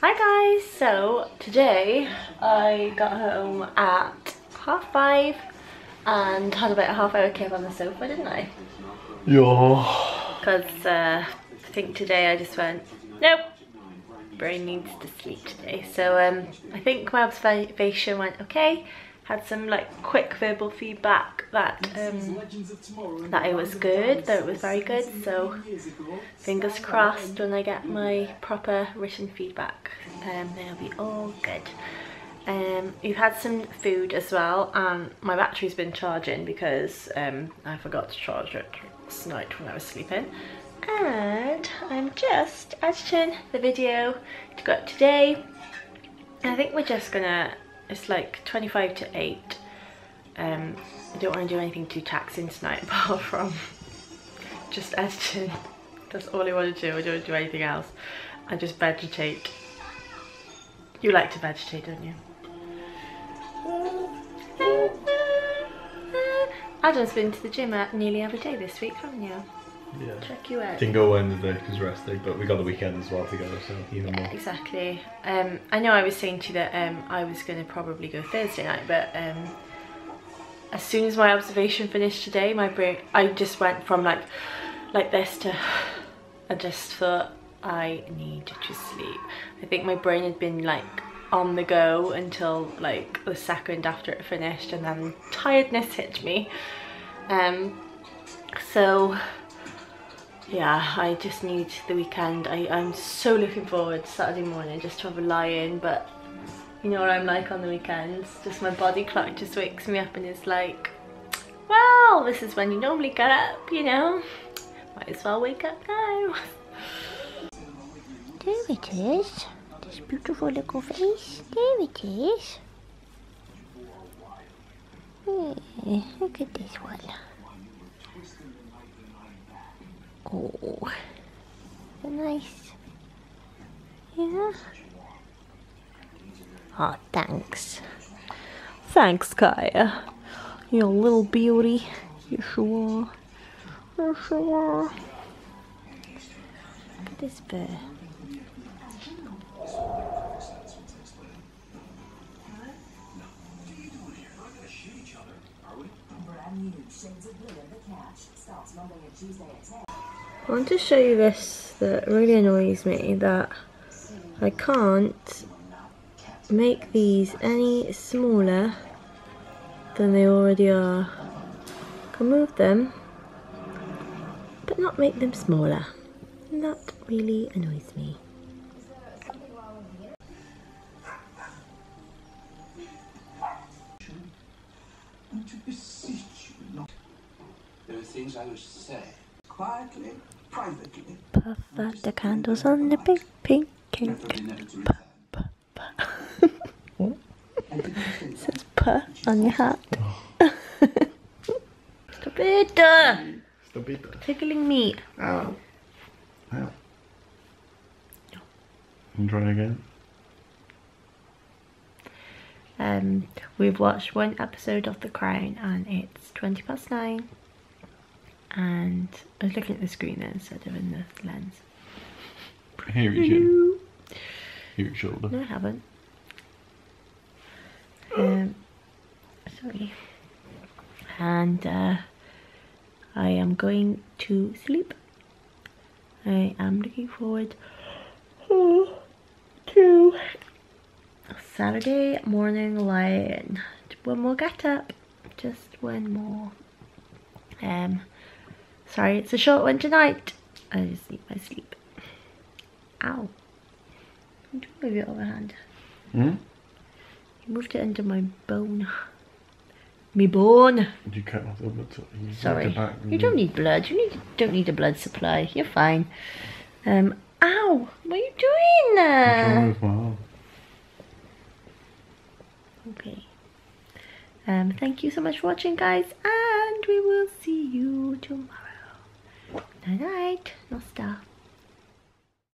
Hi guys, so today I got home at 5:30 and had about a half-hour cave on the sofa, didn't I? Yeah. Because I think today I just went, nope, brain needs to sleep today. So I think my observation went okay. Had some like quick verbal feedback that it was good, that it was very good, so fingers crossed when I get my proper written feedback, they'll be all good. We've had some food as well, and my battery's been charging because I forgot to charge it last night when I was sleeping, and I'm just editing the video to go up today. I think we're just gonna, it's like 7:45. I don't want to do anything too taxing tonight apart from just editing. That's all I want to do. I don't want to do anything else. I just vegetate. You like to vegetate, don't you? Adam's been to the gym nearly every day this week, haven't you? Yeah. Check you out. Didn't go Wednesday because rest day, but we got the weekend as well together, so even more. Exactly. I know I was saying to you that I was going to probably go Thursday night, but as soon as my observation finished today, my brain, I just went from like this to, I just thought I need to sleep. I think my brain had been like on the go until like the second after it finished, and then tiredness hit me. So yeah, I just need the weekend. I'm so looking forward to Saturday morning just to have a lie in, but you know what I'm like on the weekends, just my body clock just wakes me up and is like, well, this is when you normally get up, you know, might as well wake up now. There it is, this beautiful little face, there it is. Hey, look at this one. Oh, nice. Yeah. Oh, thanks. Thanks, Kaya. You little beauty. You sure? You sure? Look at this bird. I want to show you this that really annoys me, that I can't make these any smaller than they already are. I can move them, but not make them smaller. And that really annoys me. There are things I wish to say. Quietly, privately. Puff out the candles on the big pink cake. Puff, puff, puff. What? It says puff on your hat. Oh. Stop it! Stop it. Tickling me. Ow. Ow. And try again. We've watched one episode of The Crown and it's 9:20, and I was looking at the screen then instead of in the lens. Here is you. Your shoulder. No, I haven't. Sorry. And I am going to sleep. I am looking forward to Saturday morning line. One more get up, just one more. Sorry, it's a short one tonight. I just need my sleep. Ow! Can you move your other hand? Hmm? You moved it under my bone. Me bone. You can't have blood. Sorry. You don't need blood. You don't need a blood supply. You're fine. Ow! What are you doing there? I'm trying with my arm. Okay. Thank you so much for watching, guys, and we will see you tomorrow. Night night, no stuff.